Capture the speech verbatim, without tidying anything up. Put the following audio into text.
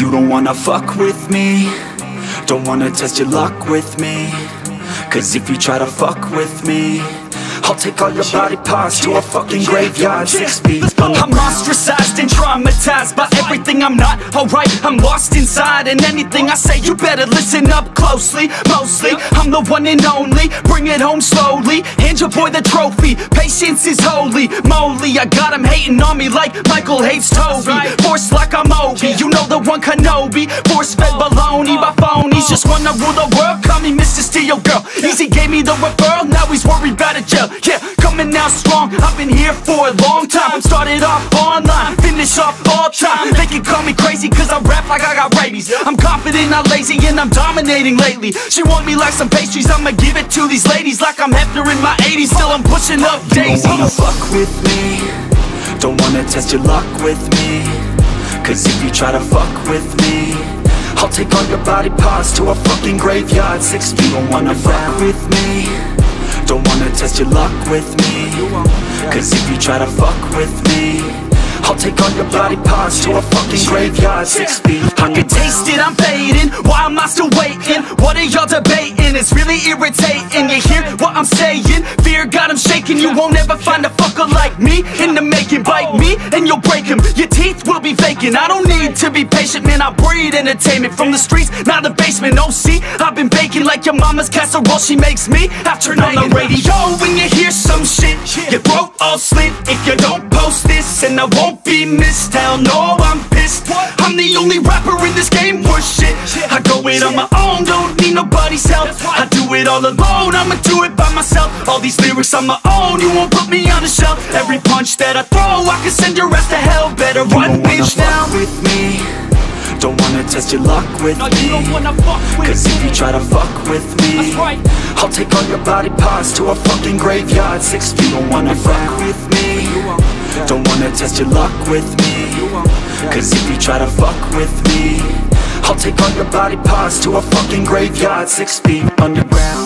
You don't wanna fuck with me, don't wanna test your luck with me, cause if you try to fuck with me, I'll take all your body parts to a fucking graveyard. Six feet under. I'm ostracized and traumatized by everything I'm not alright. I'm lost inside, and anything I say you better listen up closely. Mostly, I'm the one and only. Bring it home slowly, hand your boy the trophy. Patience is holy moly. I got him hating on me like Michael hates Toby. Force like I'm Obi, you know the one Kenobi. Force fed baloney by phonies. Just wanna rule the world, call me Mister Steele, girl. Easy gave me the referral, now he's worried about a jail. Yeah, coming out strong, I've been here for a long time. Started off online, finish off all time. They can call me crazy cause I rap like I got rabies. I'm confident, not lazy, and I'm dominating lately. She want me like some pastries, I'ma give it to these ladies. Like I'm Hefner in my eighties, still I'm pushing up daisies. You don't wanna fuck with me, don't wanna test your luck with me, cause if you try to fuck with me, I'll take all your body parts to a fucking graveyard. Six feet. You don't wanna fuck with me, don't wanna test your luck with me, cause if you try to fuck with me, I'll take all your body parts to a fucking graveyard. Six feet. I can taste it, I'm fading. Why am I still waiting? What are y'all debating? It's really irritating. You hear what I'm saying? Fear got him shaking. You won't ever find a fucker like me in the making. Bite me and you'll break him. Your teeth will be vacant. I don't need to be patient, man. I breed entertainment from the streets, not the basement. Oh, see, I've been baking like your mama's casserole. She makes me. I've turned on the radio when you hear some shit. Your throat all slit if you don't post this, and I won't be missed, hell no, I'm pissed. What? I'm the only rapper in this game worth shit. Yeah. I go it yeah. on my own, don't need nobody's help. I do it all alone, I'ma do it by myself. All these lyrics on my own, you won't put me on the shelf. Every punch that I throw, I can send your ass to hell. Better you run, bitch, now. Fuck with me, don't wanna test your luck with no, me. You don't wanna fuck with Cause me. If you try to fuck with me, that's right. I'll take all your body parts to a fucking graveyard. Six feet. You don't wanna fuck with me. Don't wanna test your luck with me, cause if you try to fuck with me, I'll take all your body parts to a fucking graveyard. Six feet underground.